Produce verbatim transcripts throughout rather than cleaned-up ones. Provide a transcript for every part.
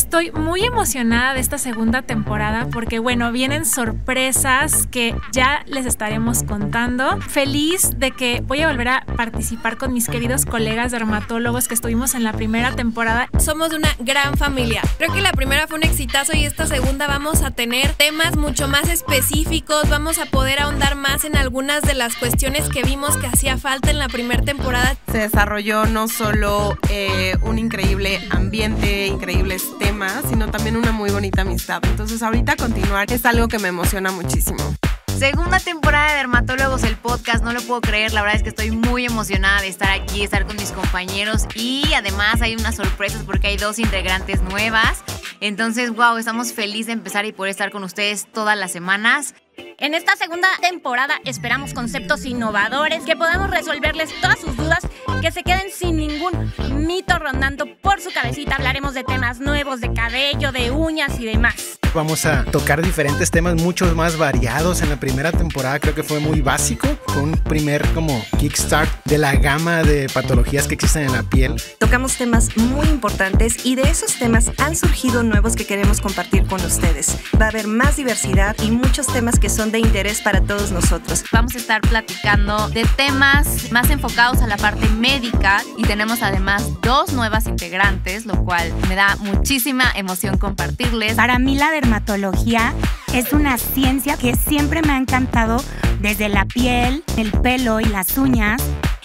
Estoy muy emocionada de esta segunda temporada porque, bueno, vienen sorpresas que ya les estaremos contando. Feliz de que voy a volver a participar con mis queridos colegas dermatólogos que estuvimos en la primera temporada. Somos una gran familia. Creo que la primera fue un exitazo y esta segunda vamos a tener temas mucho más específicos. Vamos a poder ahondar más en algunas de las cuestiones que vimos que hacía falta en la primera temporada. Se desarrolló no solo eh, un increíble ambiente, increíbles temas, sino también una muy bonita amistad. Entonces ahorita continuar es algo que me emociona muchísimo. Segunda temporada de Dermatólogos, el podcast, no lo puedo creer, la verdad es que estoy muy emocionada de estar aquí, estar con mis compañeros y además hay unas sorpresas porque hay dos integrantes nuevas, entonces wow, estamos felices de empezar y poder estar con ustedes todas las semanas. En esta segunda temporada esperamos conceptos innovadores que podamos resolverles todas sus dudas, que se queden sin ningún mito rondando por su cabecita. Hablaremos de temas nuevos, de cabello, de uñas y demás. Vamos a tocar diferentes temas mucho más variados. En la primera temporada creo que fue muy básico, fue un primer como kickstart de la gama de patologías que existen en la piel. Tocamos temas muy importantes y de esos temas han surgido nuevos que queremos compartir con ustedes. Va a haber más diversidad y muchos temas que son de interés para todos nosotros. Vamos a estar platicando de temas más enfocados a la parte médica y tenemos además dos nuevas integrantes, lo cual me da muchísima emoción compartirles. Para mí la de dermatología es una ciencia que siempre me ha encantado, desde la piel, el pelo y las uñas,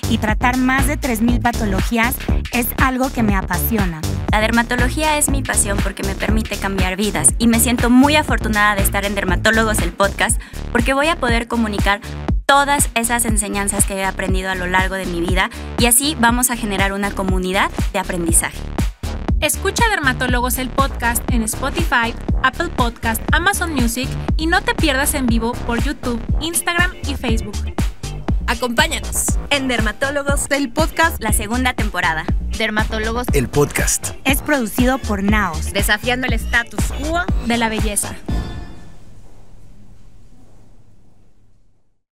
y tratar más de tres mil patologías es algo que me apasiona. La dermatología es mi pasión porque me permite cambiar vidas y me siento muy afortunada de estar en Dermatólogos, el podcast, porque voy a poder comunicar todas esas enseñanzas que he aprendido a lo largo de mi vida y así vamos a generar una comunidad de aprendizaje. Escucha Dermatólogos, el podcast en Spotify, Apple Podcast, Amazon Music y no te pierdas en vivo por YouTube, Instagram y Facebook. Acompáñanos en Dermatólogos, el podcast, la segunda temporada. Dermatólogos, el podcast, es producido por Naos, desafiando el status quo de la belleza.